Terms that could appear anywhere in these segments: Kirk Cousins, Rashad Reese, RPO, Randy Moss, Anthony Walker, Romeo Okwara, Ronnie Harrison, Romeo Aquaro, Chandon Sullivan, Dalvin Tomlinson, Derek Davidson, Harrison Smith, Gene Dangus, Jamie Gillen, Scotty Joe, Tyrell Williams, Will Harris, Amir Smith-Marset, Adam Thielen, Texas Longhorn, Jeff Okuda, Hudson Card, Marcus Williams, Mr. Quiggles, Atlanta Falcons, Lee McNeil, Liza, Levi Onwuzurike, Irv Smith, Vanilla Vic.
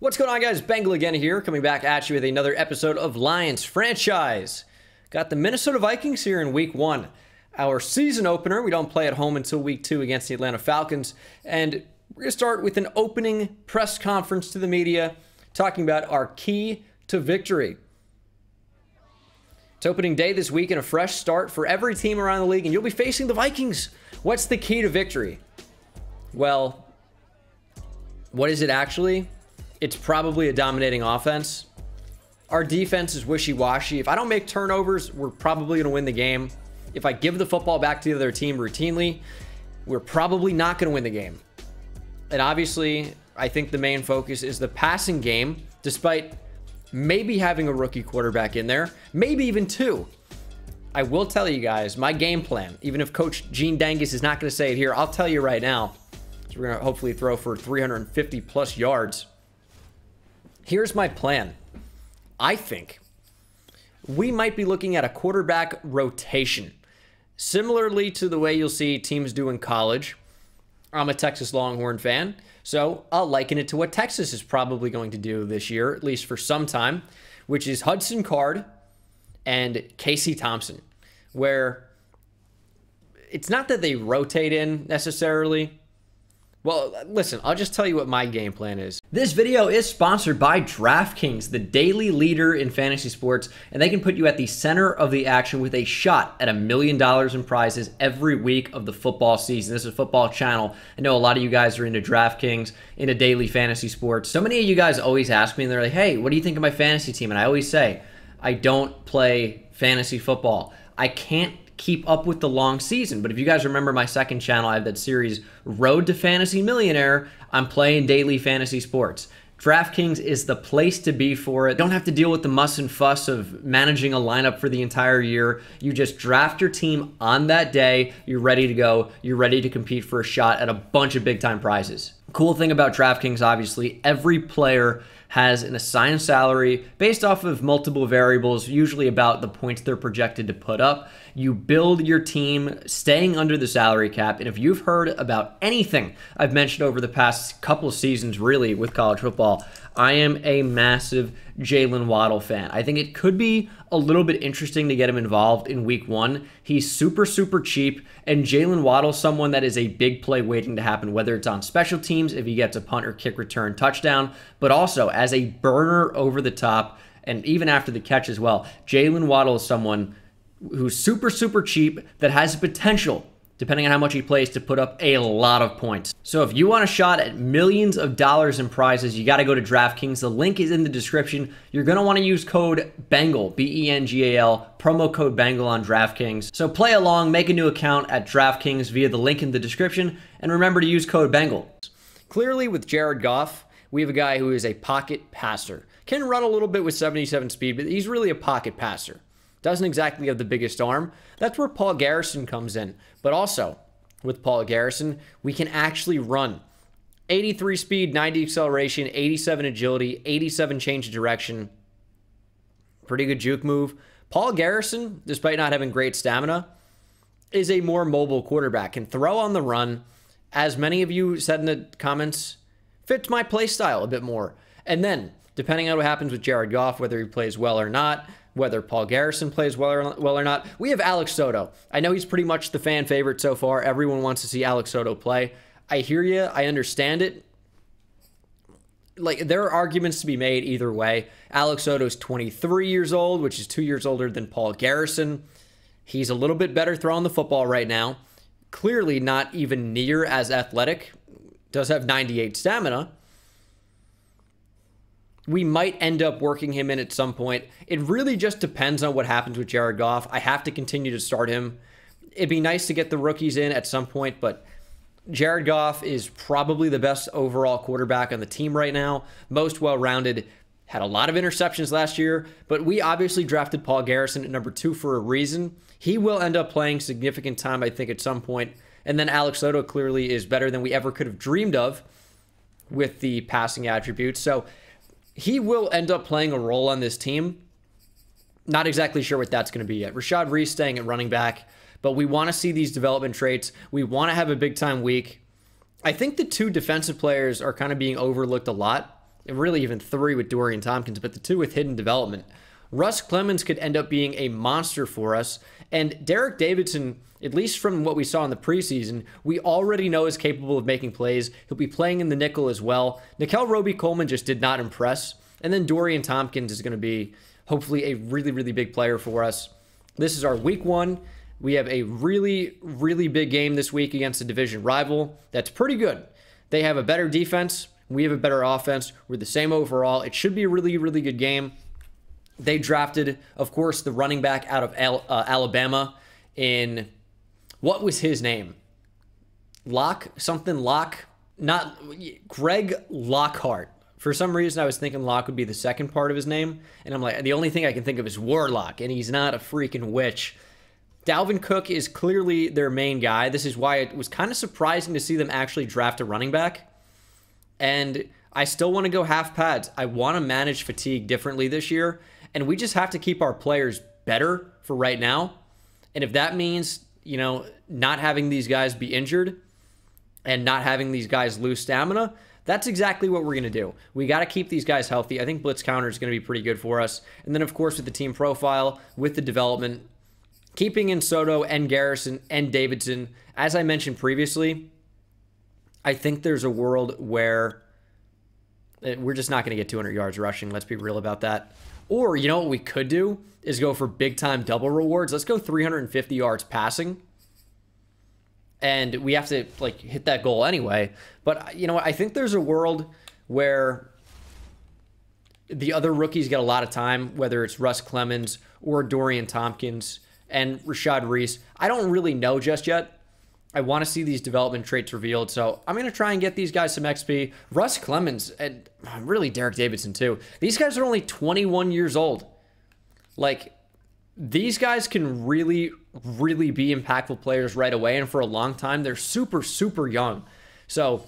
What's going on, guys? Bengal again here, coming back at you with another episode of Lions Franchise. Got the Minnesota Vikings here in week one. Our season opener, we don't play at home until week two against the Atlanta Falcons. And we're going to start with an opening press conference to the media talking about our key to victory. It's opening day this week and a fresh start for every team around the league, and you'll be facing the Vikings. What's the key to victory? Well, what is it actually? It's probably a dominating offense. Our defense is wishy-washy. If I don't make turnovers, we're probably going to win the game. If I give the football back to the other team routinely, we're probably not going to win the game. And obviously, I think the main focus is the passing game, despite maybe having a rookie quarterback in there, maybe even two. I will tell you guys my game plan, even if Coach Gene Dangus is not going to say it here. I'll tell you right now. So we're going to hopefully throw for 350 plus yards. Here's my plan. I think we might be looking at a quarterback rotation, similarly to the way you'll see teams do in college. I'm a Texas Longhorn fan, so I'll liken it to what Texas is probably going to do this year, at least for some time, which is Hudson Card and Casey Thompson, where it's not that they rotate in necessarily. Well, listen, I'll just tell you what my game plan is. This video is sponsored by DraftKings, the daily leader in fantasy sports, and they can put you at the center of the action with a shot at $1 million in prizes every week of the football season. This is a football channel. I know a lot of you guys are into DraftKings, into daily fantasy sports. So many of you guys always ask me, and they're like, hey, what do you think of my fantasy team? And I always say, I don't play fantasy football. I can't keep up with the long season. But if you guys remember my second channel, I have that series Road to Fantasy Millionaire. I'm playing daily fantasy sports. DraftKings is the place to be for it. Don't have to deal with the muss and fuss of managing a lineup for the entire year. You just draft your team on that day. You're ready to go. You're ready to compete for a shot at a bunch of big time prizes. Cool thing about DraftKings, obviously, every player has an assigned salary based off of multiple variables, usually about the points they're projected to put up. You build your team staying under the salary cap. And if you've heard about anything I've mentioned over the past couple seasons, really, with college football, I am a massive Jalen Waddle fan. I think it could be a little bit interesting to get him involved in week one. He's super, super cheap, and Jalen Waddle, someone that is a big play waiting to happen, whether it's on special teams, if he gets a punt or kick return touchdown, but also as a burner over the top and even after the catch as well. Jalen Waddle is someone who's super, super cheap that has potential, depending on how much he plays, to put up a lot of points. So if you want a shot at millions of dollars in prizes, you got to go to DraftKings. The link is in the description. You're going to want to use code BENGAL, B-E-N-G-A-L, promo code BENGAL on DraftKings. So play along, make a new account at DraftKings via the link in the description, and remember to use code BENGAL. Clearly with Jared Goff, we have a guy who is a pocket passer. Can run a little bit with 77 speed, but he's really a pocket passer. Doesn't exactly have the biggest arm. That's where Paul Garrison comes in. But also, with Paul Garrison, we can actually run. 83 speed, 90 acceleration, 87 agility, 87 change of direction. Pretty good juke move. Paul Garrison, despite not having great stamina, is a more mobile quarterback. Can throw on the run. As many of you said in the comments, fits my play style a bit more. And then, depending on what happens with Jared Goff, whether he plays well or not, whether Paul Garrison plays well or not. We have Alex Soto. I know he's pretty much the fan favorite so far. Everyone wants to see Alex Soto play. I hear you. I understand it. Like, there are arguments to be made either way. Alex Soto's 23 years old, which is 2 years older than Paul Garrison. He's a little bit better throwing the football right now. Clearly not even near as athletic. Does have 98 stamina. We might end up working him in at some point. It really just depends on what happens with Jared Goff. I have to continue to start him. It'd be nice to get the rookies in at some point, but Jared Goff is probably the best overall quarterback on the team right now. Most well-rounded, had a lot of interceptions last year, but we obviously drafted Paul Garrison at number 2 for a reason. He will end up playing significant time, I think, at some point. And then Alex Soto clearly is better than we ever could have dreamed of with the passing attributes. So he will end up playing a role on this team. Not exactly sure what that's going to be yet. Rashad Reese staying at running back, but we want to see these development traits. We want to have a big-time week. I think the two defensive players are kind of being overlooked a lot. really even three with Dorian Tompkins, but the two with hidden development. Russ Clemens could end up being a monster for us. And Derek Davidson, at least from what we saw in the preseason, we already know is capable of making plays. He'll be playing in the nickel as well. Nickell Robey-Coleman just did not impress. And then Dorian Tompkins is going to be hopefully a really, really big player for us. This is our week 1. We have a really, really big game this week against a division rival. That's pretty good. They have a better defense. We have a better offense. We're the same overall. It should be a really, really good game. They drafted, of course, the running back out of Alabama in, what was his name? Greg Lockhart. For some reason, I was thinking Locke would be the second part of his name. And I'm like, the only thing I can think of is Warlock, and he's not a freaking witch. Dalvin Cook is clearly their main guy. This is why it was kind of surprising to see them actually draft a running back. And I still want to go half pads. I want to manage fatigue differently this year. And we just have to keep our players better for right now. And if that means, you know, not having these guys be injured and not having these guys lose stamina, that's exactly what we're going to do. We got to keep these guys healthy. I think blitz counter is going to be pretty good for us. And then, of course, with the team profile, with the development, keeping in Soto and Garrison and Davidson, as I mentioned previously, I think there's a world where we're just not going to get 200 yards rushing. Let's be real about that. Or, you know what we could do is go for big-time double rewards. Let's go 350 yards passing. And we have to, like, hit that goal anyway. But, you know, I think there's a world where the other rookies get a lot of time, whether it's Russ Clemens or Dorian Tompkins and Rashad Reese. I don't really know just yet. I want to see these development traits revealed, so I'm going to try and get these guys some XP. Russ Clemens and really Derek Davidson too. These guys are only 21 years old. Like, these guys can really, really be impactful players right away, and for a long time, they're super, super young. So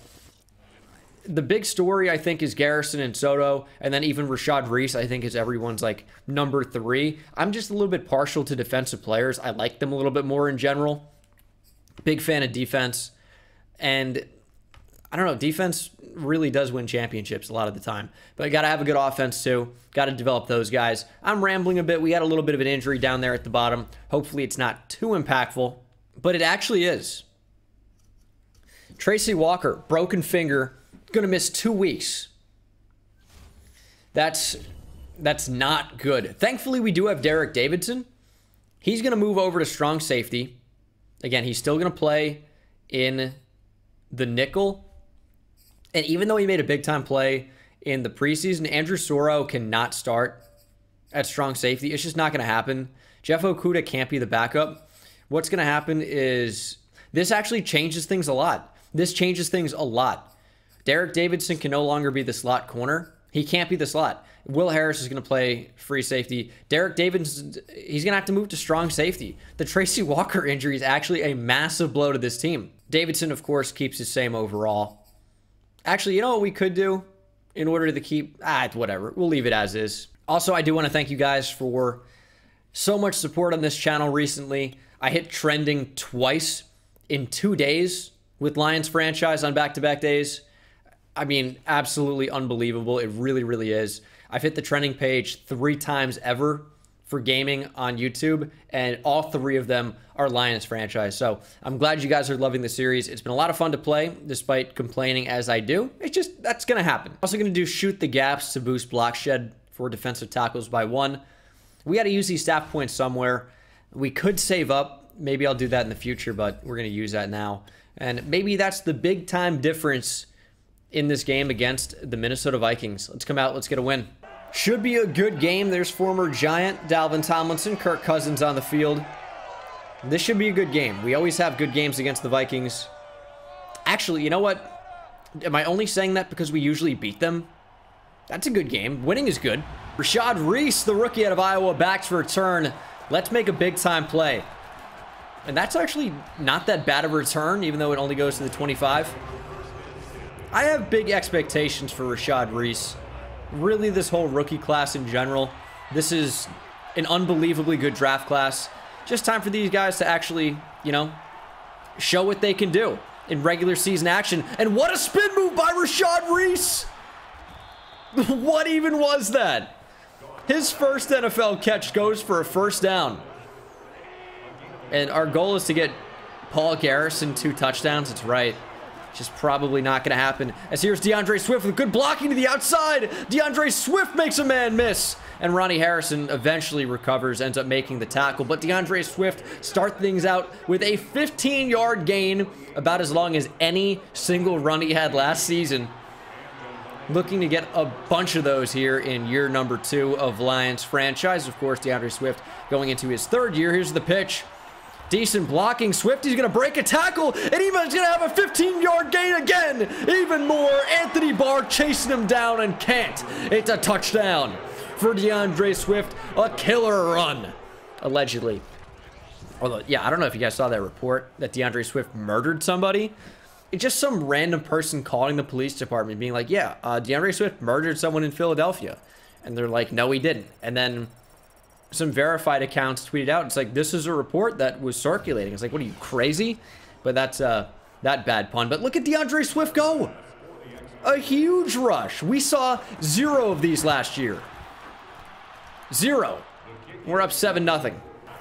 the big story, I think, is Garrison and Soto, and then even Rashad Reese, I think, is everyone's, like, number 3. I'm just a little bit partial to defensive players. I like them a little bit more in general. Big fan of defense. And, I don't know, defense really does win championships a lot of the time. But got to have a good offense, too. Got to develop those guys. I'm rambling a bit. We had a little bit of an injury down there at the bottom. Hopefully it's not too impactful. But it actually is. Tracy Walker, broken finger, going to miss 2 weeks. That's not good. Thankfully, we do have Derek Davidson. He's going to move over to strong safety. Again, he's still going to play in the nickel. And even though he made a big-time play in the preseason, Andrew Soro cannot start at strong safety. It's just not going to happen. Jeff Okuda can't be the backup. What's going to happen is this actually changes things a lot. This changes things a lot. Derek Davidson can no longer be the slot corner. He can't be the slot. Will Harris is going to play free safety. Derek Davidson, he's going to have to move to strong safety. The Tracy Walker injury is actually a massive blow to this team. Davidson, of course, keeps his same overall. Actually, you know what we could do in order to keep... whatever. We'll leave it as is. Also, I do want to thank you guys for so much support on this channel recently. I hit trending twice in 2 days with Lions Franchise on back-to-back days. I mean, absolutely unbelievable. It really, really is. I've hit the trending page 3 times ever for gaming on YouTube, and all 3 of them are Lions Franchise. So I'm glad you guys are loving the series. It's been a lot of fun to play, despite complaining as I do. It's just, that's going to happen. Also going to do shoot the gaps to boost block shed for defensive tackles by 1. We got to use these staff points somewhere. We could save up. Maybe I'll do that in the future, but we're going to use that now. And maybe that's the big time difference in this game against the Minnesota Vikings. Let's come out, let's get a win. Should be a good game. There's former Giant Dalvin Tomlinson, Kirk Cousins on the field. This should be a good game. We always have good games against the Vikings. Actually, you know what? Am I only saying that because we usually beat them? That's a good game. Winning is good. Rashad Reese, the rookie out of Iowa, backs for a turn. Let's make a big time play. And that's actually not that bad of a return, even though it only goes to the 25. I have big expectations for Rashad Reese. Really, this whole rookie class in general. This is an unbelievably good draft class. Just time for these guys to actually, you know, show what they can do in regular season action. And what a spin move by Rashad Reese! What even was that? His first NFL catch goes for a first down. And our goal is to get Paul Garrison 2 touchdowns. It's right. Just probably not going to happen. As here's DeAndre Swift with good blocking to the outside. DeAndre Swift makes a man miss. And Ronnie Harrison eventually recovers, ends up making the tackle. But DeAndre Swift starts things out with a 15-yard gain, about as long as any single run he had last season. Looking to get a bunch of those here in year number 2 of Lions franchise. Of course, DeAndre Swift going into his 3rd year. Here's the pitch. Decent blocking. Swift, he's going to break a tackle, and he's going to have a 15-yard gain again. Even more. Anthony Barr chasing him down and can't. It's a touchdown for DeAndre Swift. A killer run, allegedly. Although, yeah, I don't know if you guys saw that report that DeAndre Swift murdered somebody. It's just some random person calling the police department being like, yeah, DeAndre Swift murdered someone in Philadelphia. And they're like, no, he didn't. And then some verified accounts tweeted out, it's like, this is a report that was circulating. It's like, what are you, crazy? But that's that bad pun. But look at DeAndre Swift go. A huge rush. We saw 0 of these last year. 0. We're up 7-0.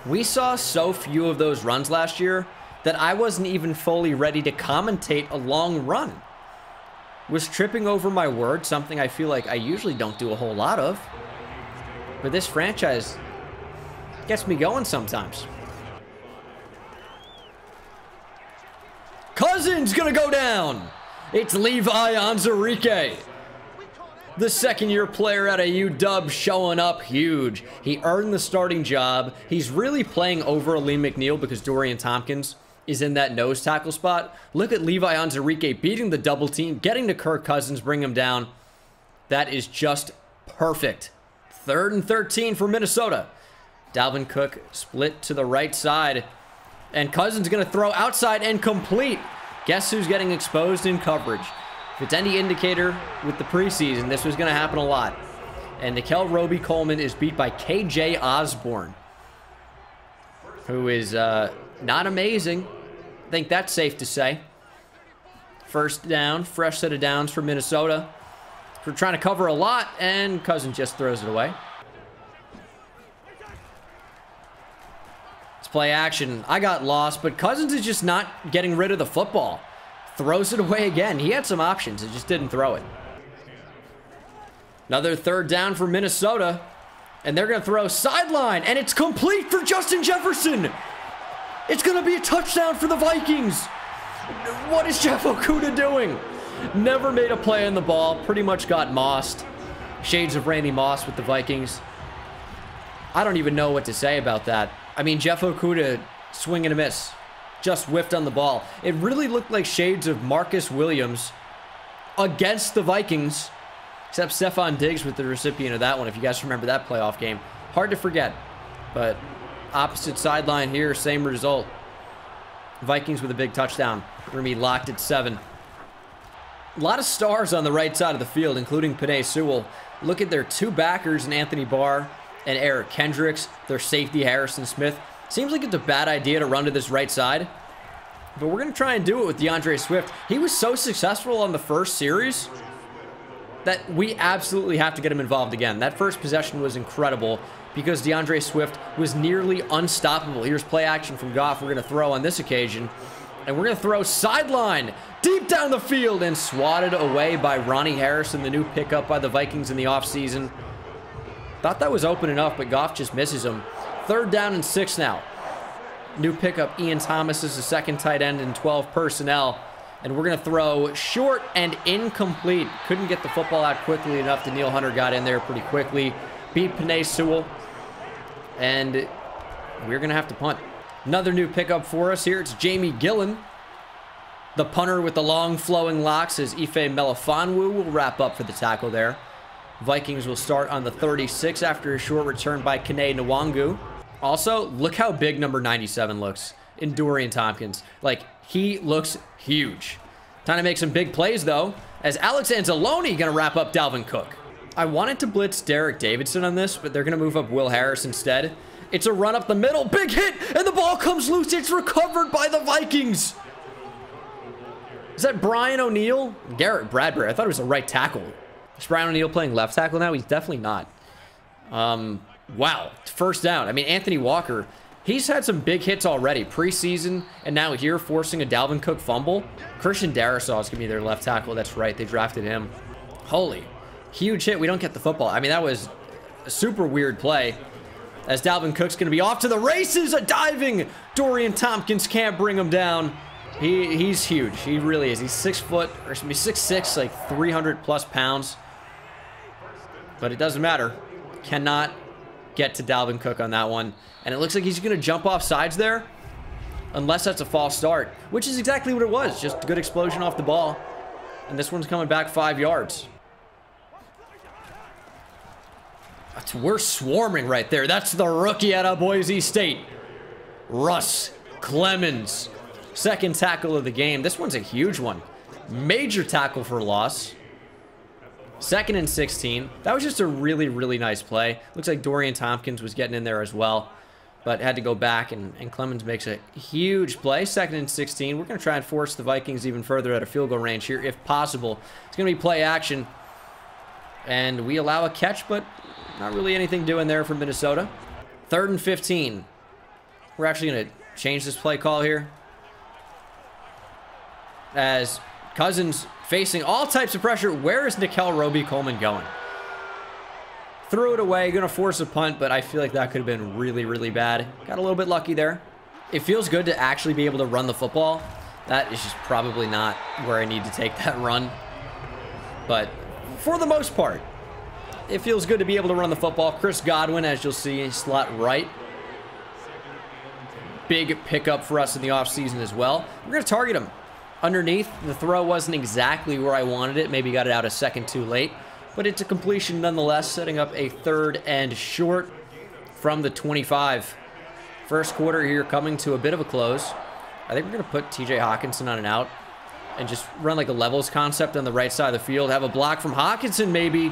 We saw so few of those runs last year that I wasn't even fully ready to commentate a long run. Was tripping over my words, something I feel like I usually don't do a whole lot of. But this franchise gets me going sometimes. Cousins gonna go down. It's Levi Onwuzurike, the 2nd-year player out of UW, showing up huge. He earned the starting job. He's really playing over Lee McNeil because Dorian Tompkins is in that nose tackle spot. Look at Levi Onwuzurike beating the double team, getting to Kirk Cousins, bring him down. That is just perfect. 3rd and 13 for Minnesota. Dalvin Cook split to the right side, and Cousins going to throw outside and complete. Guess who's getting exposed in coverage? If it's any indicator with the preseason, this was going to happen a lot. And Nickell Robey-Coleman is beat by KJ Osborne, who is not amazing. I think that's safe to say. First down, fresh set of downs for Minnesota. We're trying to cover a lot, and Cousins just throws it away. Play action. I got lost, but Cousins is just not getting rid of the football. Throws it away again. He had some options. He just didn't throw it. Another 3rd down for Minnesota, and they're going to throw sideline, and it's complete for Justin Jefferson. It's going to be a touchdown for the Vikings. What is Jeff Okuda doing? Never made a play on the ball. Pretty much got mossed. Shades of Randy Moss with the Vikings. I don't even know what to say about that. I mean, Jeff Okuda, swing and a miss. Just whiffed on the ball. It really looked like shades of Marcus Williams against the Vikings, except Stephon Diggs with the recipient of that one, if you guys remember that playoff game. Hard to forget, but opposite sideline here, same result. Vikings with a big touchdown. We're going to be locked at 7. A lot of stars on the right side of the field, including Penei Sewell. Look at their 2 backers in Anthony Barr and Eric Kendricks, their safety Harrison Smith. Seems like it's a bad idea to run to this right side, but we're going to try and do it with DeAndre Swift. He was so successful on the first series that we absolutely have to get him involved again. That first possession was incredible because DeAndre Swift was nearly unstoppable. Here's play action from Goff. We're going to throw on this occasion, and we're going to throw sideline deep down the field and swatted away by Ronnie Harrison, the new pickup by the Vikings in the offseason. Thought that was open enough, but Goff just misses him. 3rd down and 6 now. New pickup, Ian Thomas is the 2nd tight end in 12 personnel. And we're going to throw short and incomplete. Couldn't get the football out quickly enough. Daniil Hunter got in there pretty quickly. Beat Penei Sewell. And we're going to have to punt. Another new pickup for us here. It's Jamie Gillen, the punter with the long flowing locks, as Ife Melifonwu will wrap up for the tackle there. Vikings will start on the 36 after a short return by Kene Nwangu. Also, look how big number 97 looks in Dorian Tompkins. Like, he looks huge. Time to make some big plays, though, as Alex Anzalone going to wrap up Dalvin Cook. I wanted to blitz Derek Davidson on this, but they're going to move up Will Harris instead. It's a run up the middle. Big hit, and the ball comes loose. It's recovered by the Vikings. Is that Brian O'Neill? Garrett Bradbury. I thought it was a right tackle. Is Brian O'Neill playing left tackle now? He's definitely not. Wow, first down. I mean, Anthony Walker, he's had some big hits already, preseason, and now here forcing a Dalvin Cook fumble. Christian Darrisaw is going to be their left tackle. That's right, they drafted him. Holy, huge hit. We don't get the football. I mean, that was a super weird play. As Dalvin Cook's going to be off to the races, a diving Dorian Tompkins can't bring him down. He's huge. He really is. He's 6 foot, or should be 6'6", like 300 plus pounds. But it doesn't matter. Cannot get to Dalvin Cook on that one. And it looks like he's going to jump off sides there, unless that's a false start, which is exactly what it was. Just a good explosion off the ball. And this one's coming back 5 yards. We're swarming right there. That's the rookie out of Boise State, Russ Clemens. Second tackle of the game. This one's a huge one. Major tackle for loss. Second and 16. That was just a really, really nice play. Looks like Dorian Tompkins was getting in there as well, but had to go back, and Clemens makes a huge play. Second and 16. We're going to try and force the Vikings even further at a field goal range here, if possible. It's going to be play action, and we allow a catch, but not really anything doing there for Minnesota. Third and 15. We're actually going to change this play call here, as Cousins facing all types of pressure. Where is Nickell Robey-Coleman going? Threw it away, going to force a punt, but I feel like that could have been really, really bad. Got a little bit lucky there. It feels good to actually be able to run the football. That is just probably not where I need to take that run. But for the most part, it feels good to be able to run the football. Chris Godwin, as you'll see, slot right. Big pickup for us in the offseason as well. We're going to target him underneath. The throw wasn't exactly where I wanted it. Maybe got it out a second too late. But it's a completion nonetheless, setting up a third and short from the 25. First quarter here coming to a bit of a close. I think we're going to put T.J. Hockenson on an out and just run like a levels concept on the right side of the field. Have a block from Hockenson maybe.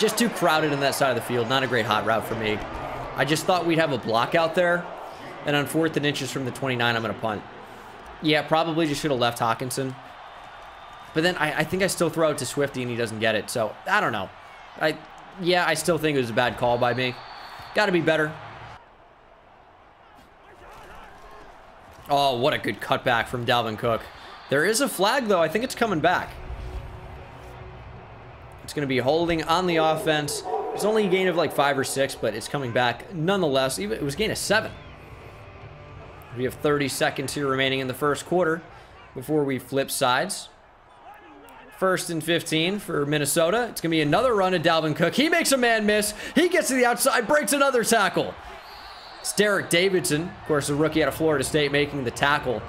Just too crowded on that side of the field. Not a great hot route for me. I just thought we'd have a block out there. And on 4th and inches from the 29, I'm going to punt. Yeah, probably just should have left Hockenson. But then I think I still throw it to Swifty and he doesn't get it. So, I don't know. I still think it was a bad call by me. Got to be better. Oh, what a good cutback from Dalvin Cook. There is a flag, though. I think it's coming back. It's going to be holding on the offense. It's only a gain of like 5 or 6, but it's coming back nonetheless. Even it was a gain of 7. We have 30 seconds here remaining in the first quarter before we flip sides. First and 15 for Minnesota. It's going to be another run at Dalvin Cook. He makes a man miss. He gets to the outside, breaks another tackle. It's Derek Davidson, of course, the rookie out of Florida State, making the tackle.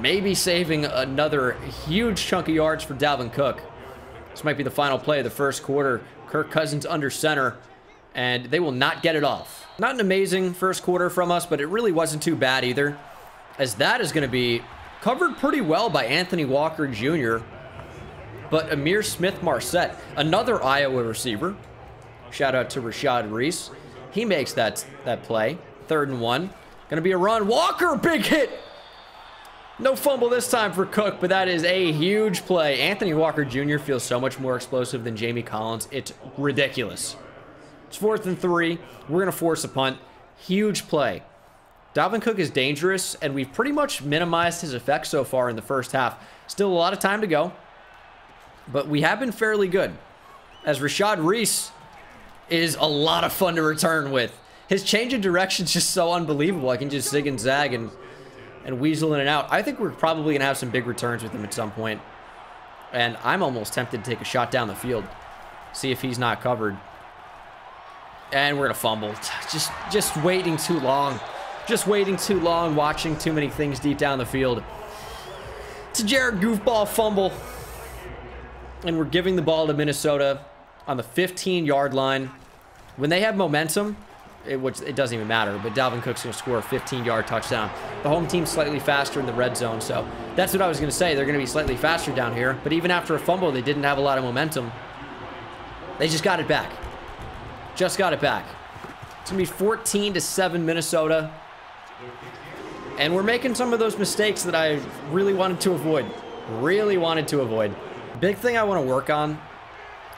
Maybe saving another huge chunk of yards for Dalvin Cook. This might be the final play of the first quarter. Kirk Cousins under center, and they will not get it off. Not an amazing first quarter from us, but it really wasn't too bad either, as that is going to be covered pretty well by Anthony Walker Jr. But Amir Smith-Marset, another Iowa receiver, shout out to Rashad Reese. He makes that play. 3rd and 1. Going to be a run. Walker, big hit. No fumble this time for Cook, but that is a huge play. Anthony Walker Jr. feels so much more explosive than Jamie Collins. It's ridiculous. It's 4th and 3. We're going to force a punt. Huge play. Dalvin Cook is dangerous, and we've pretty much minimized his effects so far in the first half. Still a lot of time to go, but we have been fairly good, as Rashad Reese is a lot of fun to return with. His change of direction is just so unbelievable. I can just zig and zag and weasel in and out. I think we're probably going to have some big returns with him at some point. And I'm almost tempted to take a shot down the field. See if he's not covered. And we're going to fumble. Just waiting too long. Just waiting too long, watching too many things deep down the field. It's a Jared goofball fumble. And we're giving the ball to Minnesota on the 15-yard line. When they have momentum, it doesn't even matter, but Dalvin Cook's going to score a 15-yard touchdown. The home team's slightly faster in the red zone, so that's what I was going to say. They're going to be slightly faster down here, but even after a fumble, they didn't have a lot of momentum. They just got it back. Just got it back. It's going to be 14-7 Minnesota, and we're making some of those mistakes that I really wanted to avoid. Big thing I want to work on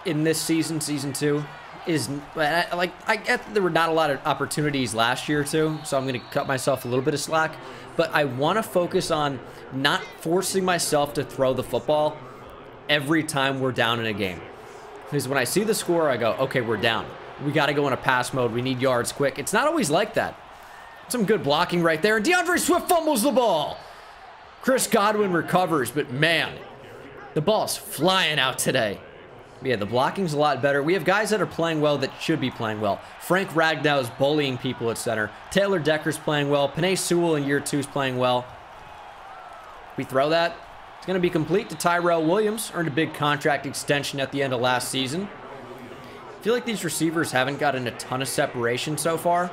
in this season, season two, is like, I get there were not a lot of opportunities last year too, so I'm going to cut myself a little bit of slack, but I want to focus on not forcing myself to throw the football every time we're down in a game. Because when I see the score, I go, okay, we're down. We got to go in a pass mode. We need yards quick. It's not always like that. Some good blocking right there. And DeAndre Swift fumbles the ball. Chris Godwin recovers, but man, the ball's flying out today. Yeah, the blocking's a lot better. We have guys that are playing well that should be playing well. Frank Ragnow is bullying people at center. Taylor Decker's playing well. Penei Sewell in year two is playing well. We throw that. It's going to be complete to Tyrell Williams. Earned a big contract extension at the end of last season. I feel like these receivers haven't gotten a ton of separation so far,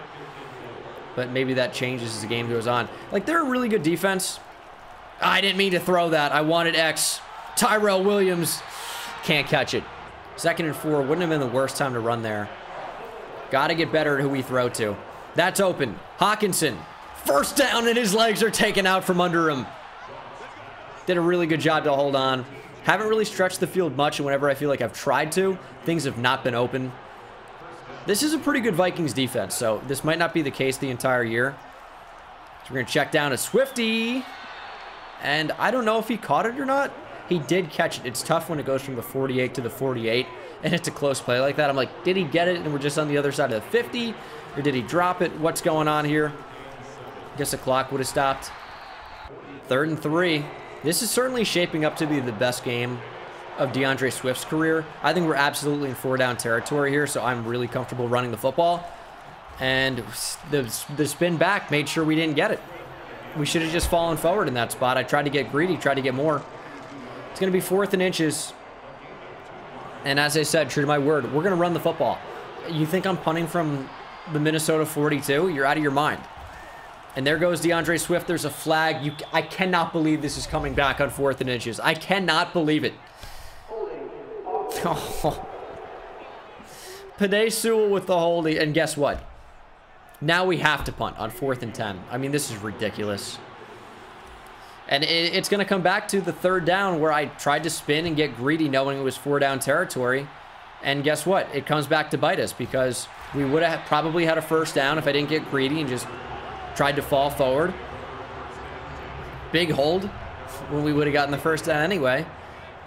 but maybe that changes as the game goes on. Like, they're a really good defense. I didn't mean to throw that. I wanted X. Tyrell Williams can't catch it. 2nd and 4. Wouldn't have been the worst time to run there. Got to get better at who we throw to. That's open. Hockenson. First down, and his legs are taken out from under him. Did a really good job to hold on. Haven't really stretched the field much, and whenever I feel like I've tried to, things have not been open. This is a pretty good Vikings defense, so this might not be the case the entire year. So we're going to check down to Swifty. And I don't know if he caught it or not. He did catch it. It's tough when it goes from the 48 to the 48, and it's a close play like that. I'm like, did he get it, and we're just on the other side of the 50? Or did he drop it? What's going on here? I guess the clock would have stopped. 3rd and 3. This is certainly shaping up to be the best game of DeAndre Swift's career. I think we're absolutely in 4-down territory here, so I'm really comfortable running the football. And the spin back made sure we didn't get it. We should have just fallen forward in that spot. I tried to get greedy, tried to get more. It's going to be 4th and inches. And as I said, true to my word, we're going to run the football. You think I'm punting from the Minnesota 42? You're out of your mind. And there goes DeAndre Swift. There's a flag. I cannot believe this is coming back on 4th and inches. I cannot believe it. Oh. Penei Sewell with the holding. And guess what? Now we have to punt on 4th and 10. I mean, this is ridiculous. And it's going to come back to the 3rd down where I tried to spin and get greedy knowing it was 4-down territory. And guess what? It comes back to bite us because we would have probably had a 1st down if I didn't get greedy and just tried to fall forward. Big hold when we would have gotten the 1st down anyway.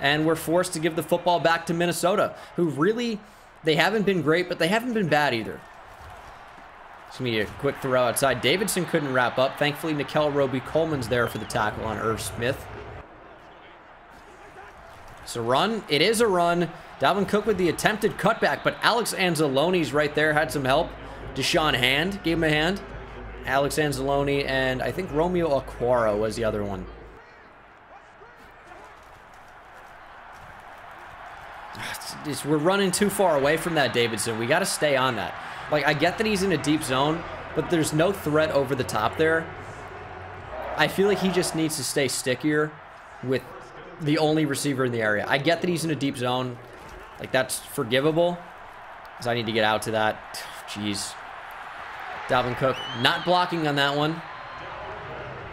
And we're forced to give the football back to Minnesota, who really, they haven't been great, but they haven't been bad either. It's going to be a quick throw outside. Davidson couldn't wrap up. Thankfully, Nickell Robey-Coleman's there for the tackle on Irv Smith. It's a run. It is a run. Dalvin Cook with the attempted cutback, but Alex Anzalone's right there. Had some help. Deshaun Hand gave him a hand. Alex Anzalone and I think Romeo Aquaro was the other one. We're running too far away from that, Davidson. We got to stay on that. Like, I get that he's in a deep zone, but there's no threat over the top there. I feel like he just needs to stay stickier with the only receiver in the area. I get that he's in a deep zone. Like, that's forgivable, because I need to get out to that. Jeez. Dalvin Cook not blocking on that one.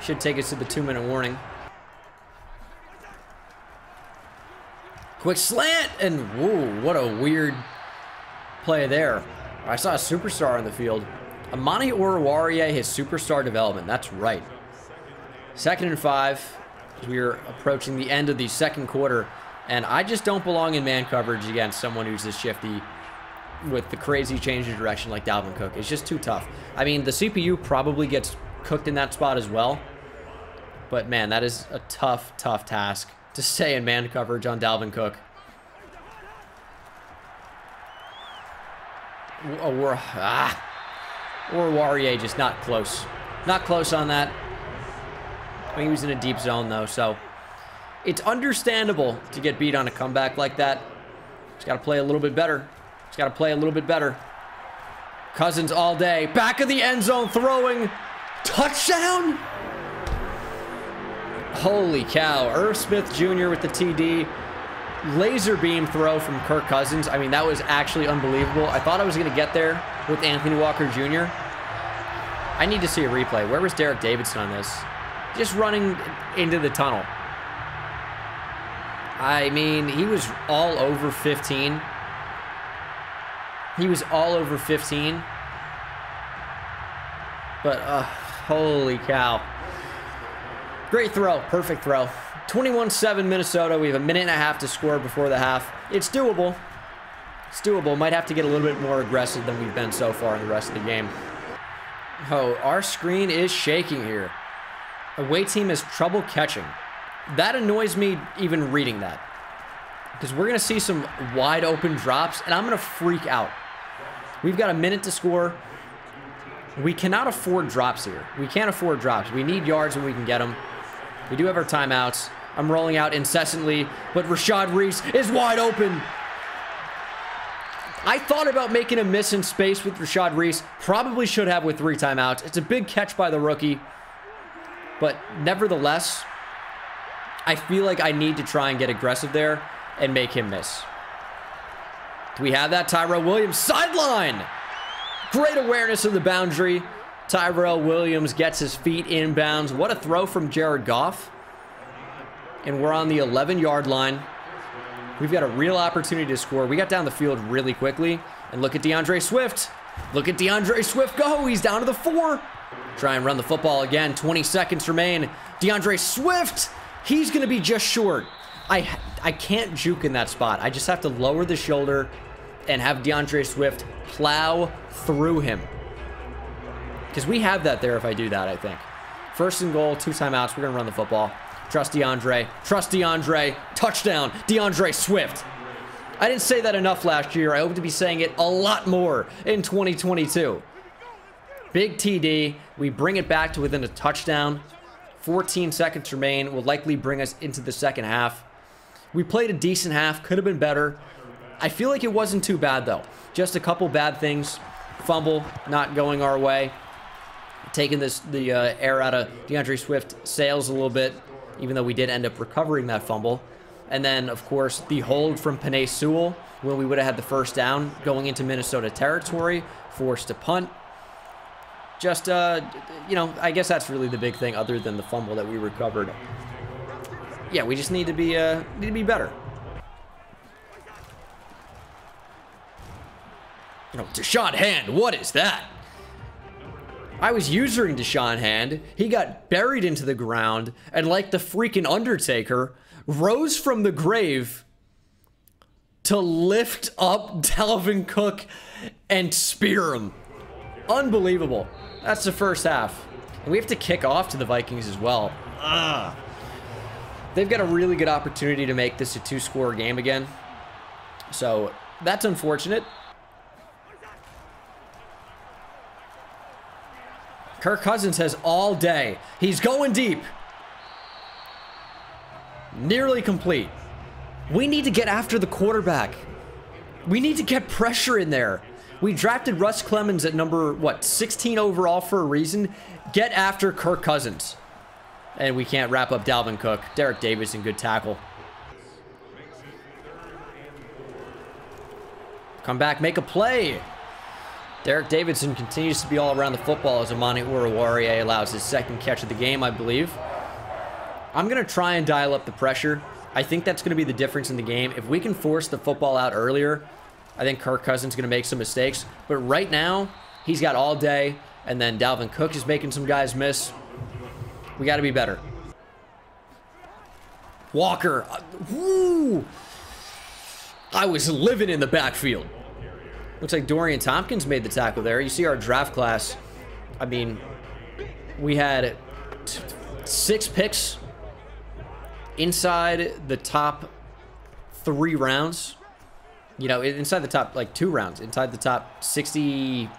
Should take us to the 2-minute warning. Quick slant, and whoa, what a weird play there. I saw a superstar on the field. Amani Oruwariye, his superstar development. That's right. 2nd and 5. We're approaching the end of the 2nd quarter, and I just don't belong in man coverage against someone who's this shifty with the crazy change in direction like Dalvin Cook. It's just too tough. I mean, the CPU probably gets cooked in that spot as well, but man, that is a tough, tough task to stay in man coverage on Dalvin Cook. Oruwariye just not close. Not close on that. I mean, he was in a deep zone, though, so it's understandable to get beat on a comeback like that. Just got to play a little bit better. Just got to play a little bit better. Cousins all day. Back of the end zone throwing. Touchdown? Holy cow. Irv Smith Jr. with the TD. Laser beam throw from Kirk Cousins. I mean, that was actually unbelievable. I thought I was going to get there with Anthony Walker Jr. I need to see a replay. Where was Derek Davidson on this? Just running into the tunnel. I mean, he was all over 15. He was all over 15. But, holy cow. Great throw. Perfect throw. 21-7 Minnesota. We have a minute and a half to score before the half. It's doable. It's doable. Might have to get a little bit more aggressive than we've been so far in the rest of the game. Oh, our screen is shaking here. Away team has trouble catching. That annoys me even reading that. Because we're going to see some wide open drops, and I'm going to freak out. We've got a minute to score. We cannot afford drops here. We can't afford drops. We need yards when we can get them. We do have our timeouts. I'm rolling out incessantly, but Rashad Reese is wide open. I thought about making a miss in space with Rashad Reese. Probably should have with 3 timeouts. It's a big catch by the rookie. But nevertheless, I feel like I need to try and get aggressive there and make him miss. Do we have that? Tyrell Williams, sideline! Great awareness of the boundary. Tyrell Williams gets his feet inbounds. What a throw from Jared Goff. And we're on the 11-yard line. We've got a real opportunity to score. We got down the field really quickly. And look at DeAndre Swift. Look at DeAndre Swift go. He's down to the 4. Try and run the football again. 20 seconds remain. DeAndre Swift. He's going to be just short. I can't juke in that spot. I just have to lower the shoulder and have DeAndre Swift plow through him. Because we have that there if I do that, I think. First and goal, 2 timeouts. We're going to run the football. Trust DeAndre. Trust DeAndre. Touchdown, DeAndre Swift. I didn't say that enough last year. I hope to be saying it a lot more in 2022. Big TD. We bring it back to within a touchdown. 14 seconds remain. Will likely bring us into the second half. We played a decent half. Could have been better. I feel like it wasn't too bad, though. Just a couple bad things. Fumble not going our way. Taking the air out of DeAndre Swift sails a little bit, even though we did end up recovering that fumble. And then, of course, the hold from Penei Sewell when we would have had the first down going into Minnesota territory. Forced a punt. Just, you know, I guess that's really the big thing other than the fumble that we recovered. Yeah, we just need to be better. You know, Deshaun Hand, what is that? I was using Deshaun Hand. He got buried into the ground and, like the freaking Undertaker, rose from the grave to lift up Dalvin Cook and spear him. Unbelievable. That's the first half. And we have to kick off to the Vikings as well. Ugh. They've got a really good opportunity to make this a 2-score game again. So that's unfortunate. Kirk Cousins has all day. He's going deep. Nearly complete. We need to get after the quarterback. We need to get pressure in there. We drafted Russ Clemens at number, what, 16 overall for a reason. Get after Kirk Cousins. And we can't wrap up Dalvin Cook. Derek Davidson, good tackle. Come back, make a play. Derek Davidson continues to be all around the football as Amani Oruwariye allows his second catch of the game, I believe. I'm going to try and dial up the pressure. I think that's going to be the difference in the game. If we can force the football out earlier, I think Kirk Cousins is going to make some mistakes. But right now, he's got all day. And then Dalvin Cook is making some guys miss. We got to be better. Walker. Woo! I was living in the backfield. Looks like Dorian Tompkins made the tackle there. You see our draft class. I mean, we had 6 picks inside the top 3 rounds. You know, inside the top, like, 2 rounds. Inside the top 69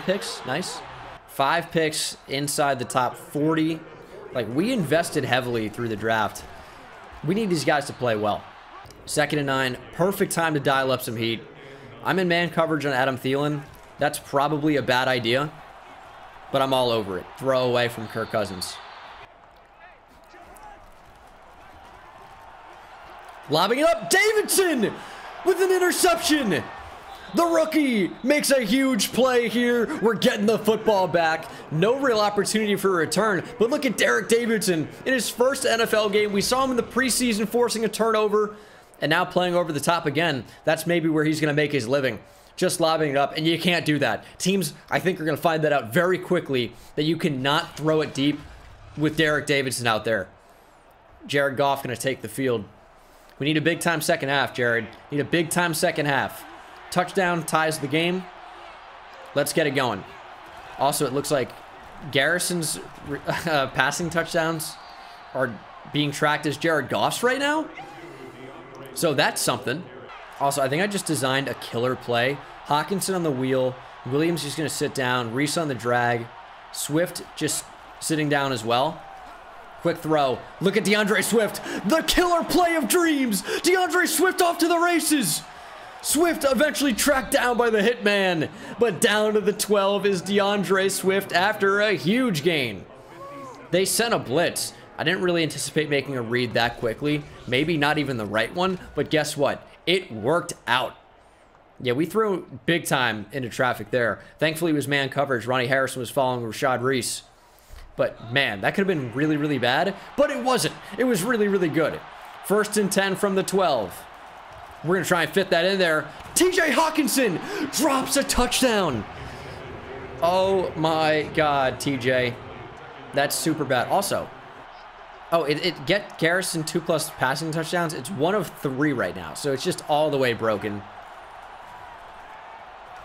picks. Nice. 5 picks inside the top 40. Like, we invested heavily through the draft. We need these guys to play well. 2nd and 9. Perfect time to dial up some heat. I'm in man coverage on Adam Thielen. That's probably a bad idea, but I'm all over it. Throw away from Kirk Cousins. Lobbing it up. Davidson with an interception. The rookie makes a huge play here. We're getting the football back. No real opportunity for a return, but look at Derek Davidson in his first NFL game. We saw him in the preseason forcing a turnover and now playing over the top again. That's maybe where he's going to make his living, just lobbing it up, and you can't do that. Teams, I think, are going to find that out very quickly, that you cannot throw it deep with Derek Davidson out there. Jared Goff going to take the field. We need a big-time second half, Jared. Need a big-time second half. Touchdown ties the game. Let's get it going. Also, it looks like Garrison's passing touchdowns are being tracked as Jared Goff's right now. So that's something. Also, I think I just designed a killer play. Hockenson on the wheel. Williams just going to sit down. Reese on the drag. Swift just sitting down as well. Quick throw. Look at DeAndre Swift. The killer play of dreams. DeAndre Swift off to the races. Swift eventually tracked down by the hitman, but down to the 12 is DeAndre Swift after a huge gain. They sent a blitz. I didn't really anticipate making a read that quickly. Maybe not even the right one, but guess what? It worked out. Yeah, we threw big time into traffic there. Thankfully, it was man coverage. Ronnie Harrison was following Rashad Reese. But man, that could have been really, really bad, but it wasn't. It was really, really good. First and 10 from the 12. We're going to try and fit that in there. T.J. Hockenson drops a touchdown. Oh, my God, T.J. That's super bad. Also, oh, it get Garrison 2+ passing touchdowns. It's 1 of 3 right now, so it's just all the way broken.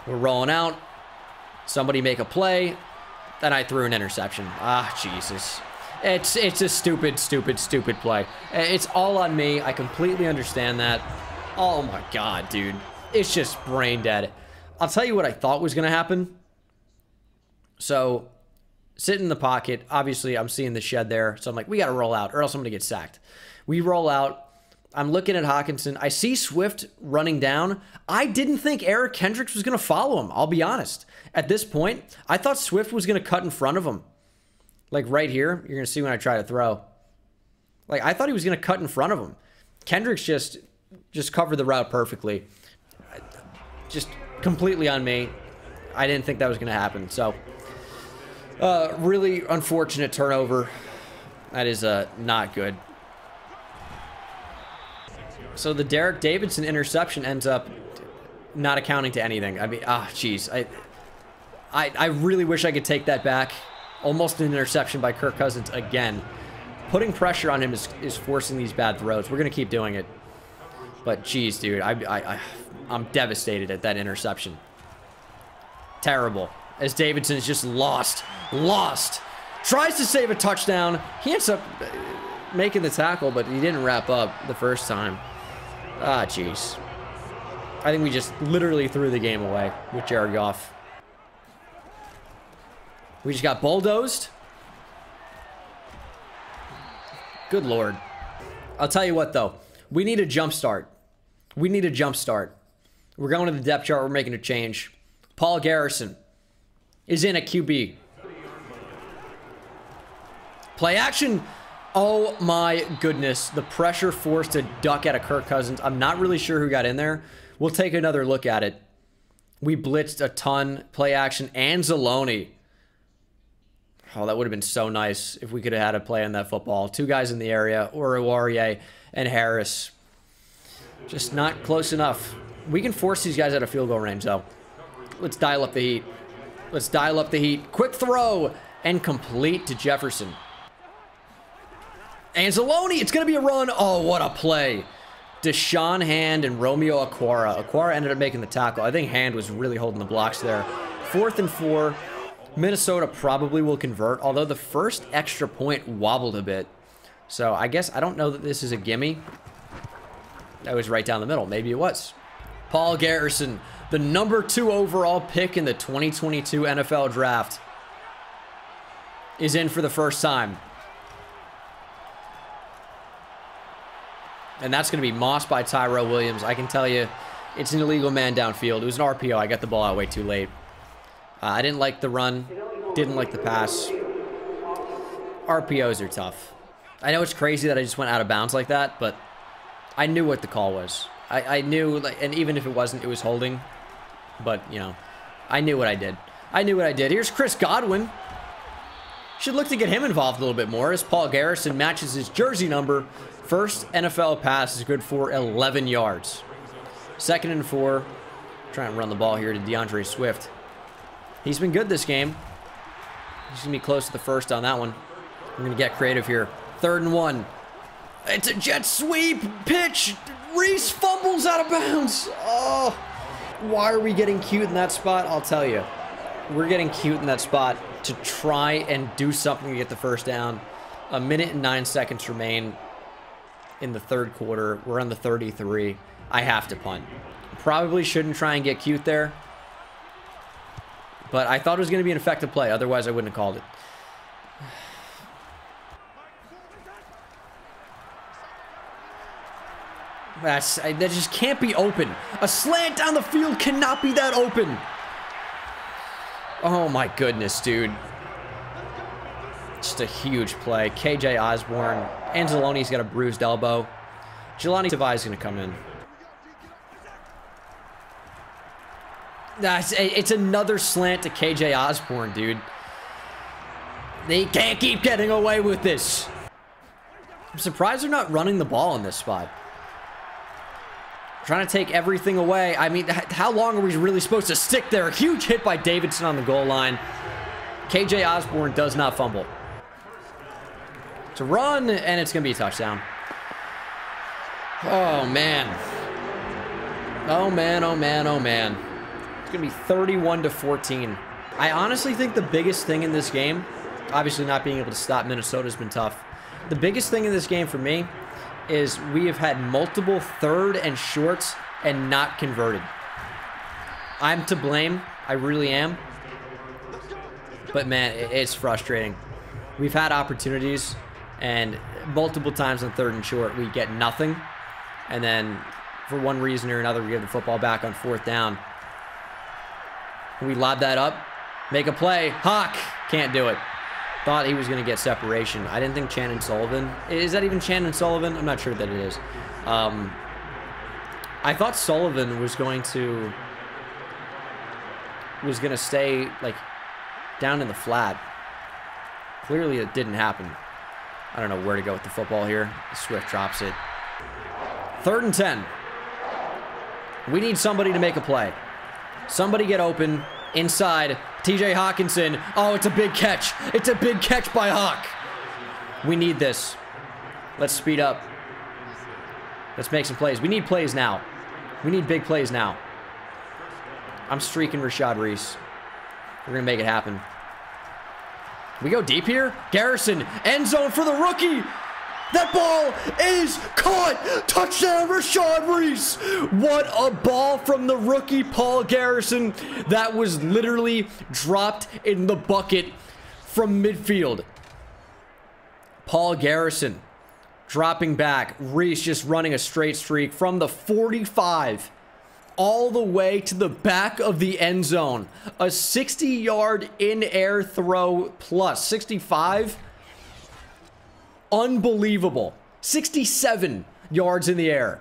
We're rolling out. Somebody make a play. Then I threw an interception. Ah, Jesus. It's a stupid, stupid, stupid play. It's all on me. I completely understand that. Oh my God, dude. It's just brain dead. I'll tell you what I thought was going to happen. So, sit in the pocket. Obviously, I'm seeing the shed there. So, I'm like, we got to roll out or else I'm going to get sacked. We roll out. I'm looking at Hockenson. I see Swift running down. I didn't think Eric Kendricks was going to follow him. I'll be honest. At this point, I thought Swift was going to cut in front of him. Like right here. You're going to see when I try to throw. Like, I thought he was going to cut in front of him. Kendricks just covered the route perfectly. Just completely on me. I didn't think that was going to happen. So, really unfortunate turnover. That is not good. So the Derek Davidson interception ends up not accounting to anything. I mean, ah, jeez. I really wish I could take that back. Almost an interception by Kirk Cousins again. Putting pressure on him is forcing these bad throws. We're going to keep doing it. But geez, dude, I'm devastated at that interception. Terrible. As Davidson's just lost. Tries to save a touchdown. He ends up making the tackle, but he didn't wrap up the first time. Ah, jeez. I think we just literally threw the game away with Jared Goff. We just got bulldozed. Good Lord. I'll tell you what, though. We need a jump start. We need a jump start. We're going to the depth chart. We're making a change. Paul Garrison is in at QB. Play action. Oh, my goodness. The pressure forced to duck out of Kirk Cousins. I'm not really sure who got in there. We'll take another look at it. We blitzed a ton. Play action. Anzalone. Oh, that would have been so nice if we could have had a play on that football. Two guys in the area. Oruwariye and Harris. Just not close enough. We can force these guys out of field goal range, though. Let's dial up the heat. Let's dial up the heat. Quick throw and complete to Jefferson. Anzalone, it's going to be a run. Oh, what a play. Deshaun Hand and Romeo Okwara. Okwara ended up making the tackle. I think Hand was really holding the blocks there. 4th and 4. Minnesota probably will convert, although the first extra point wobbled a bit. So I guess I don't know that this is a gimme. That was right down the middle. Maybe it was. Paul Garrison, the number 2 overall pick in the 2022 NFL Draft, is in for the first time. And that's going to be mossed by Tyrell Williams. I can tell you, it's an illegal man downfield. It was an RPO. I got the ball out way too late. I didn't like the run, didn't like the pass. RPOs are tough. I know it's crazy that I just went out of bounds like that, but I knew what the call was. I knew, like, and even if it wasn't, it was holding. But, you know, I knew what I did. I knew what I did. Here's Chris Godwin. Should look to get him involved a little bit more as Paul Garrison matches his jersey number. First NFL pass is good for 11 yards. 2nd and 4. Trying to run the ball here to DeAndre Swift. He's been good this game. He's going to be close to the first on that one. We're going to get creative here. 3rd and 1. It's a jet sweep. Pitch. Reese fumbles out of bounds. Oh, why are we getting cute in that spot? I'll tell you. We're getting cute in that spot to try and do something to get the first down. 1 minute and 9 seconds remain in the 3rd quarter. We're on the 33. I have to punt. Probably shouldn't try and get cute there. But I thought it was going to be an effective play. Otherwise, I wouldn't have called it. That just can't be open. A slant down the field cannot be that open. Oh, my goodness, dude. Just a huge play. KJ Osborne. Anzalone's got a bruised elbow. Jelani Tavai's going to come in. It's another slant to KJ Osborne, dude. They can't keep getting away with this. I'm surprised they're not running the ball in this spot. Trying to take everything away. I mean, how long are we really supposed to stick there? A huge hit by Davidson on the goal line. KJ Osborne does not fumble. It's a run, and it's going to be a touchdown. Oh, man. Oh, man, oh, man, oh, man. It's going to be 31-14. I honestly think the biggest thing in this game, obviously not being able to stop Minnesota has been tough. The biggest thing in this game for me is we have had multiple 3rd and shorts and not converted. I'm to blame. I really am. But, man, it's frustrating. We've had opportunities, and multiple times on 3rd and short, we get nothing. And then, for one reason or another, we give the football back on 4th down. We lob that up, make a play. Hawk can't do it. Thought he was going to get separation. I didn't think Chandon Sullivan. Is that even Chandon Sullivan? I'm not sure that it is. I thought Sullivan was going to stay like down in the flat. Clearly, it didn't happen. I don't know where to go with the football here. Swift drops it. 3rd and 10. We need somebody to make a play. Somebody get open inside. T.J. Hockenson. Oh, it's a big catch. It's a big catch by Hawk. We need this. Let's speed up. Let's make some plays. We need plays now. We need big plays now. I'm streaking Rashad Reese. We're going to make it happen. We go deep here. Garrison. End zone for the rookie. That ball is caught. Touchdown, Rashad Reese. What a ball from the rookie, Paul Garrison. That was literally dropped in the bucket from midfield. Paul Garrison dropping back. Reese just running a straight streak from the 45 all the way to the back of the end zone. A 60-yard in-air throw plus 65. Unbelievable. 67 yards in the air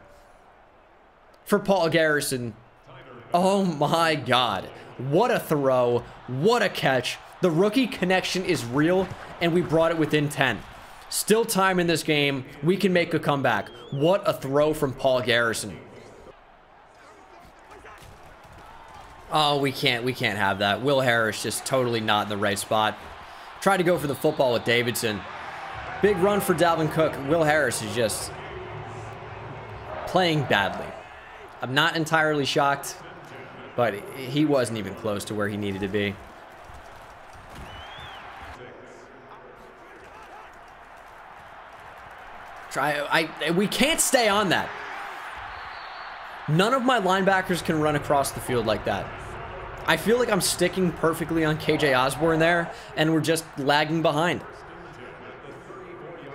for Paul Garrison. Oh my God. What a throw. What a catch. The rookie connection is real, and we brought it within 10. Still time in this game. We can make a comeback. What a throw from Paul Garrison. Oh, we can't have that. Will Harris just totally not in the right spot. Tried to go for the football with Davidson. Big run for Dalvin Cook. Will Harris is just playing badly. I'm not entirely shocked, but he wasn't even close to where he needed to be. We can't stay on that. None of my linebackers can run across the field like that. I feel like I'm sticking perfectly on KJ Osborne there, and we're just lagging behind.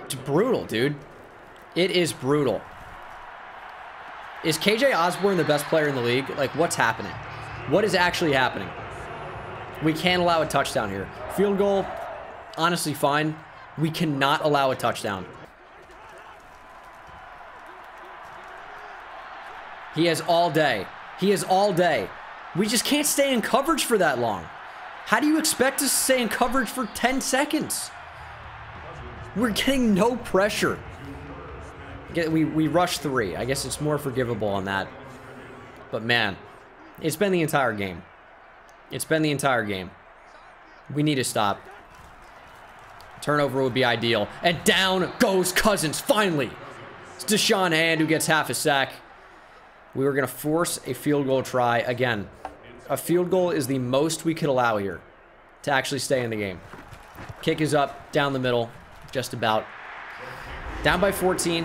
It's brutal, dude. It is brutal. Is KJ Osborne the best player in the league? Like, what's happening? What is actually happening? We can't allow a touchdown here. Field goal, honestly fine. We cannot allow a touchdown. He has all day. He has all day. We just can't stay in coverage for that long. How do you expect us to stay in coverage for 10 seconds? We're getting no pressure. We rush three. I guess it's more forgivable on that. But man, it's been the entire game. It's been the entire game. We need to stop. Turnover would be ideal. And down goes Cousins, finally. It's Deshaun Hand who gets half a sack. We were going to force a field goal try again. A field goal is the most we could allow here to actually stay in the game. Kick is up, down the middle, just about. Down by 14.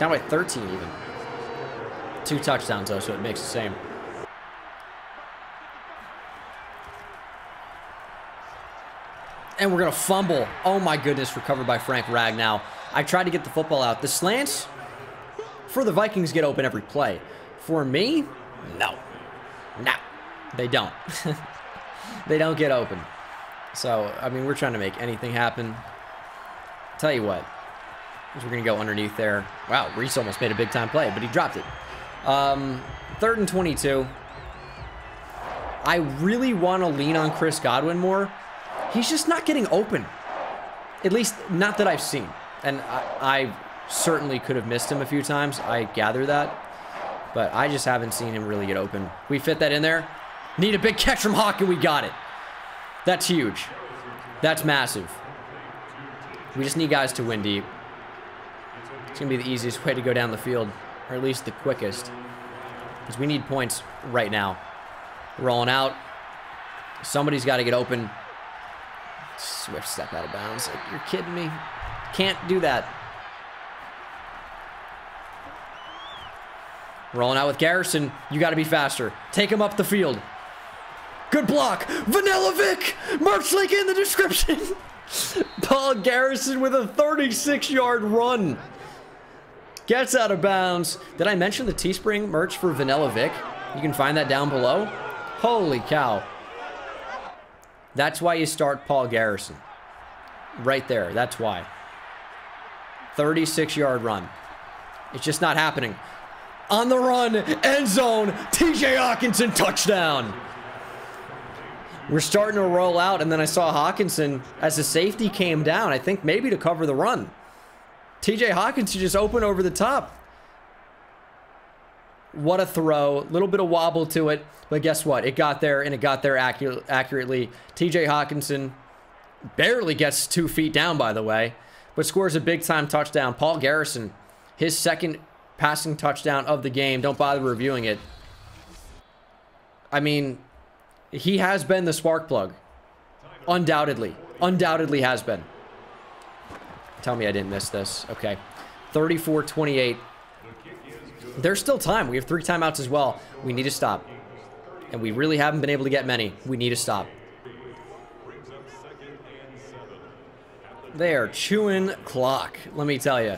Down by 13 even. Two touchdowns though, so it makes the same. And we're going to fumble. Oh my goodness, recovered by Frank Ragnow. I tried to get the football out. The slants for the Vikings get open every play. For me, no. No, they don't. They don't get open. So, I mean, we're trying to make anything happen. Tell you what, we're going to go underneath there. Wow, Reese almost made a big-time play, but he dropped it. Third and 22. I really want to lean on Chris Godwin more. He's just not getting open. At least, not that I've seen. And I certainly could have missed him a few times. I gather that. But I just haven't seen him really get open. We fit that in there. Need a big catch from Hawk, and we got it. That's huge. That's massive. We just need guys to win deep. It's going to be the easiest way to go down the field, or at least the quickest, because we need points right now. Rolling out. Somebody's got to get open. Swift step out of bounds. Like, you're kidding me. Can't do that. Rolling out with Garrison. You got to be faster. Take him up the field. Good block. Vanilla Vic. Merch link in the description. Paul Garrison with a 36-yard run. Gets out of bounds. Did I mention the Teespring merch for Vanilla Vic? You can find that down below. Holy cow. That's why you start Paul Garrison. Right there. That's why. 36-yard run. It's just not happening. On the run, end zone, T.J. Hockenson, touchdown. We're starting to roll out, and then I saw Hockenson as the safety came down, I think maybe to cover the run. T.J. Hockenson just open over the top. What a throw. A little bit of wobble to it, but guess what? It got there, and it got there accurately. T.J. Hockenson barely gets 2 feet down, by the way, but scores a big-time touchdown. Paul Garrison, his second passing touchdown of the game. Don't bother reviewing it. I mean, he has been the spark plug. Undoubtedly. Undoubtedly has been. Tell me I didn't miss this. Okay. 34-28. There's still time. We have 3 timeouts as well. We need to stop. And we really haven't been able to get many. We need to stop. They are chewing clock, let me tell you.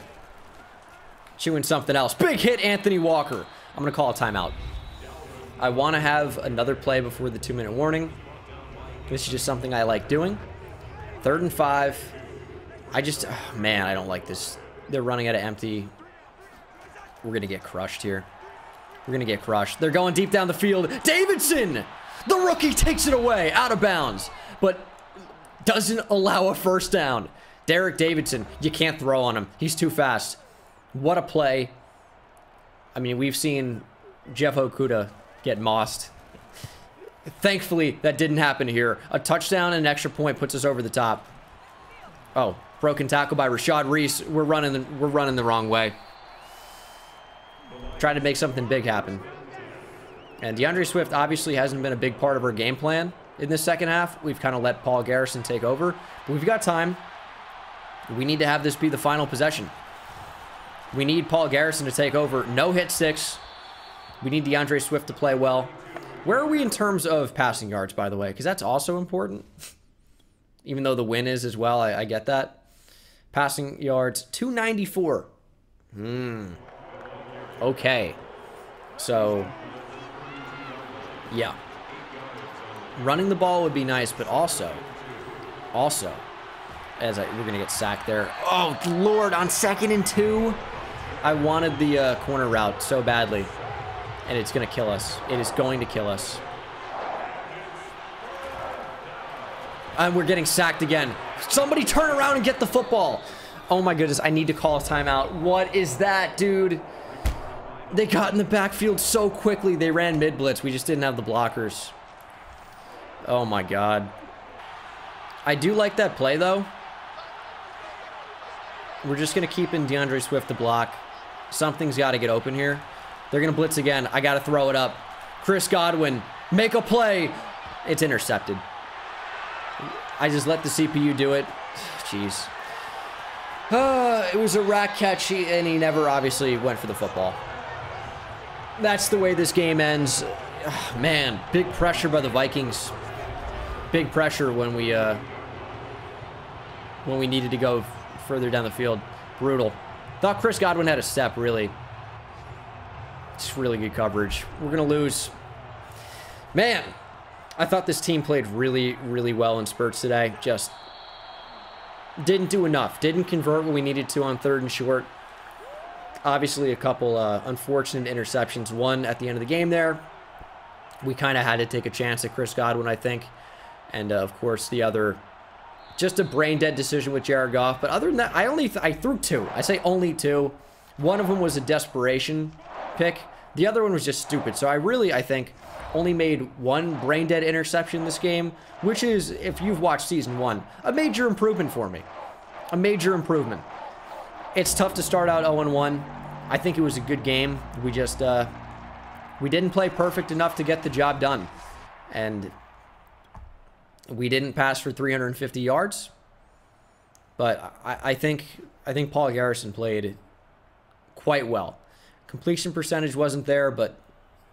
Chewing something else. Big hit, Anthony Walker. I'm going to call a timeout. I want to have another play before the 2-minute warning. This is just something I like doing. 3rd and 5. I just, oh man, I don't like this. They're running out of empty. We're going to get crushed here. We're going to get crushed. They're going deep down the field. Davidson, the rookie, takes it away. Out of bounds, but doesn't allow a first down. Derek Davidson, you can't throw on him. He's too fast. What a play. I mean, we've seen Jeff Okuda get mossed. Thankfully, that didn't happen here. A touchdown and an extra point puts us over the top. Oh, broken tackle by Rashad Reese. We're running the wrong way. Trying to make something big happen. And DeAndre Swift obviously hasn't been a big part of our game plan in this second half. We've kind of let Paul Garrison take over. But we've got time. We need to have this be the final possession. We need Paul Garrison to take over. No hit sticks. We need DeAndre Swift to play well. Where are we in terms of passing yards, by the way? Because that's also important. Even though the win is as well, I get that. Passing yards, 294. Okay. So, yeah. Running the ball would be nice, but also, we're going to get sacked there. Oh, Lord, on 2nd and 2. I wanted the corner route so badly. and it's going to kill us. It is going to kill us. And we're getting sacked again. Somebody turn around and get the football. Oh my goodness, I need to call a timeout. What is that, dude? They got in the backfield so quickly. They ran mid-blitz. We just didn't have the blockers. Oh my God. I do like that play, though. We're just going to keep in DeAndre Swift to block. Something's got to get open here. They're going to blitz again. I got to throw it up. Chris Godwin, make a play. It's intercepted. I just let the CPU do it. Jeez. It was a rack catch, and he never obviously went for the football. That's the way this game ends. Man, big pressure by the Vikings. Big pressure when we needed to go further down the field. Brutal. Thought Chris Godwin had a step, really. It's really good coverage. We're going to lose. Man, I thought this team played really, really well in spurts today. Just didn't do enough. Didn't convert what we needed to on 3rd and short. Obviously, a couple unfortunate interceptions. One at the end of the game there. We kind of had to take a chance at Chris Godwin, I think. And, of course, the other, just a brain-dead decision with Jared Goff. But other than that, I threw two. I say only two. One of them was a desperation pick. The other one was just stupid. So I think, only made one brain-dead interception this game, which is, if you've watched Season 1, a major improvement for me. A major improvement. It's tough to start out 0-1. I think it was a good game. We just, we didn't play perfect enough to get the job done. And we didn't pass for 350 yards, but I think Paul Garrison played quite well. Completion percentage wasn't there, but,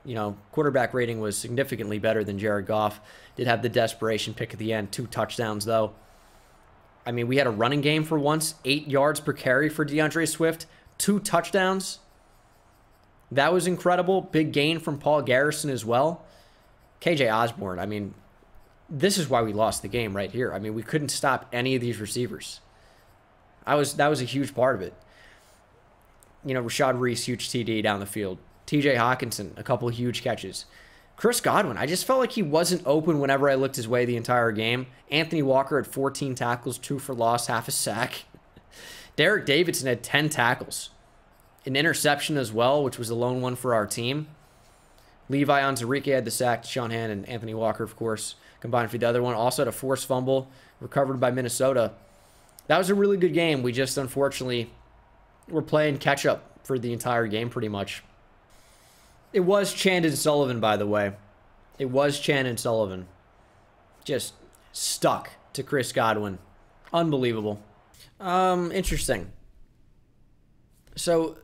you know, quarterback rating was significantly better than Jared Goff. Did have the desperation pick at the end, 2 touchdowns, though. I mean, we had a running game for once, 8 yards per carry for DeAndre Swift, 2 touchdowns. That was incredible. Big gain from Paul Garrison as well. KJ Osborne, I mean, this is why we lost the game right here. I mean, we couldn't stop any of these receivers. That was a huge part of it. You know, Rashad Reese, huge TD down the field. T.J. Hockenson, a couple of huge catches. Chris Godwin, I just felt like he wasn't open whenever I looked his way the entire game. Anthony Walker had 14 tackles, 2 for loss, half a sack. Derek Davidson had 10 tackles. An interception as well, which was the lone one for our team. Levi Onwuzurike had the sack. Deshaun Hand and Anthony Walker, of course, combined for the other one. Also had a forced fumble, recovered by Minnesota. That was a really good game. We just, unfortunately, were playing catch-up for the entire game, pretty much. It was Chandon Sullivan, by the way. It was Chandon Sullivan. Just stuck to Chris Godwin. Unbelievable. Interesting. So,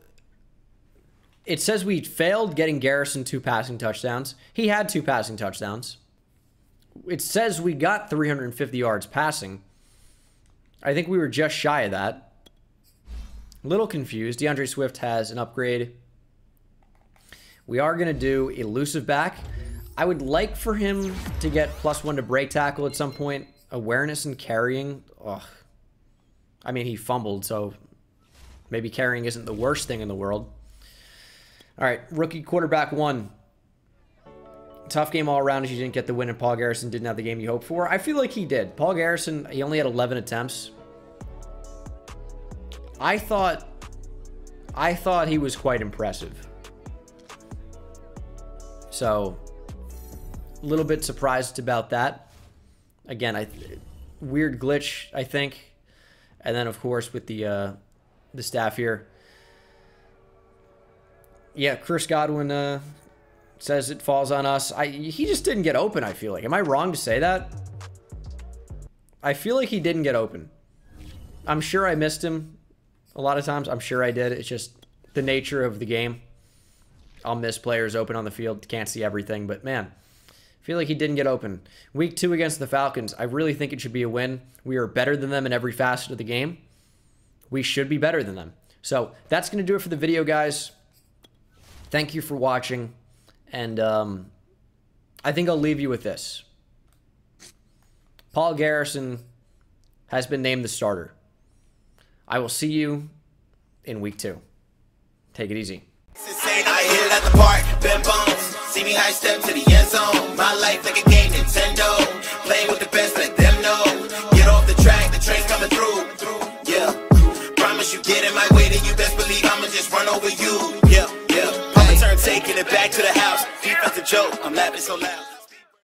it says we failed getting Garrison 2 passing touchdowns. He had 2 passing touchdowns. It says we got 350 yards passing. I think we were just shy of that. A little confused. DeAndre Swift has an upgrade. We are going to do elusive back. I would like for him to get +1 to break tackle at some point. Awareness and carrying. Ugh. I mean, he fumbled, so maybe carrying isn't the worst thing in the world. All right, rookie quarterback 1. Tough game all around as you didn't get the win, and Paul Garrison didn't have the game you hoped for. I feel like he did. Paul Garrison, he only had 11 attempts. I thought he was quite impressive. So, a little bit surprised about that. Again, weird glitch, I think. And then, of course, with the staff here. Yeah, Chris Godwin says it falls on us. He just didn't get open, I feel like. Am I wrong to say that? I feel like he didn't get open. I'm sure I missed him a lot of times. I'm sure I did. It's just the nature of the game. I'll miss players open on the field. Can't see everything, but man, I feel like he didn't get open. Week 2 against the Falcons, I really think it should be a win. We are better than them in every facet of the game. We should be better than them. So that's going to do it for the video, guys. Thank you for watching, and I think I'll leave you with this. Paul Garrison has been named the starter. I will see you in week 2. Take it easy. it at the park, bend bones. See me high step to the end zone. My life like a game, Nintendo. Play with the best, let them know. Get off the track, the train's coming through. Yeah, promise you get in my way, then you best believe I'ma just run over you. Yeah, yeah. Papa turn taking it back to the house. Defensive joke, I'm laughing so loud.